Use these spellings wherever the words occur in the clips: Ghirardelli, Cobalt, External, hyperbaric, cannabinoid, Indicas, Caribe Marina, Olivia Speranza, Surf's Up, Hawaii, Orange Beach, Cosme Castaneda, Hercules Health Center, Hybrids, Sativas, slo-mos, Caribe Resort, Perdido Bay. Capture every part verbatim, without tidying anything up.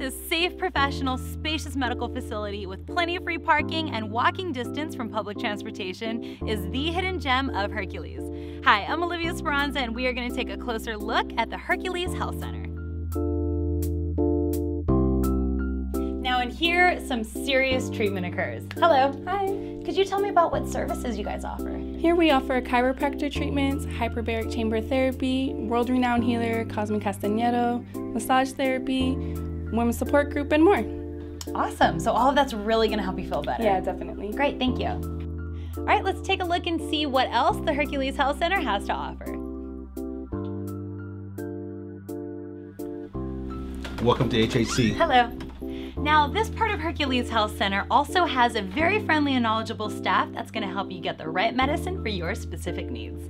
this safe, professional, spacious medical facility with plenty of free parking and walking distance from public transportation is the hidden gem of Hercules. Hi, I'm Olivia Speranza, and we are going to take a closer look at the Hercules Health Center. Now in here, some serious treatment occurs. Hello. Hi. Could you tell me about what services you guys offer? Here we offer chiropractor treatments, hyperbaric chamber therapy, world-renowned healer Cosme Castaneda, massage therapy, women's support group, and more. Awesome. So all of that's really going to help you feel better. Yeah, definitely. Great. Thank you. All right, let's take a look and see what else the Hercules Health Center has to offer. Welcome to H H C. Hello. Now, this part of Hercules Health Center also has a very friendly and knowledgeable staff that's going to help you get the right medicine for your specific needs.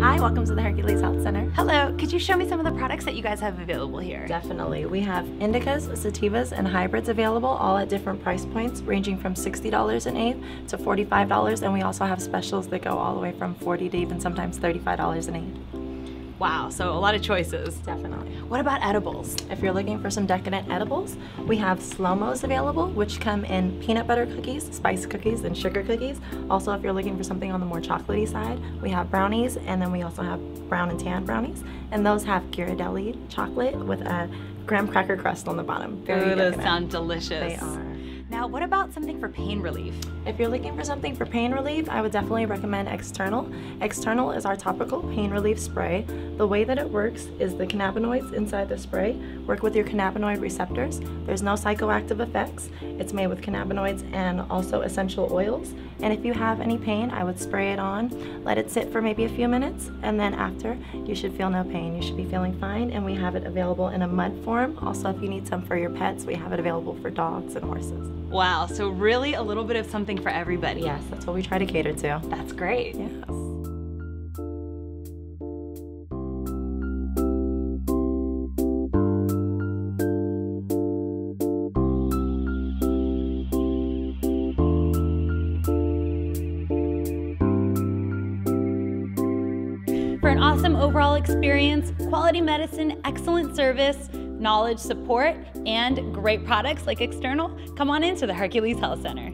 Hi, welcome to the Hercules Health Center. Hello, could you show me some of the products that you guys have available here? Definitely. We have Indicas, Sativas, and Hybrids available, all at different price points, ranging from sixty dollars an eighth to forty-five dollars, and we also have specials that go all the way from forty dollars to even sometimes thirty-five dollars an eighth. Wow, so a lot of choices. Definitely. What about edibles? If you're looking for some decadent edibles, we have slo-mos available, which come in peanut butter cookies, spice cookies, and sugar cookies. Also, if you're looking for something on the more chocolatey side, we have brownies, and then we also have brown and tan brownies. And those have Ghirardelli chocolate with a graham cracker crust on the bottom. Very Ooh, those sound delicious. They are. Now, what about something for pain relief? If you're looking for something for pain relief, I would definitely recommend External. External is our topical pain relief spray. The way that it works is the cannabinoids inside the spray work with your cannabinoid receptors. There's no psychoactive effects. It's made with cannabinoids and also essential oils. And if you have any pain, I would spray it on, let it sit for maybe a few minutes, and then after, you should feel no pain. You should be feeling fine, and we have it available in a mud form. Also, if you need some for your pets, we have it available for dogs and horses. Wow, so really a little bit of something for everybody. Yes, that's what we try to cater to. That's great. Yes. For an awesome overall experience, quality medicine, excellent service, knowledge, support, and great products like External, come on into the Hercules Health Center.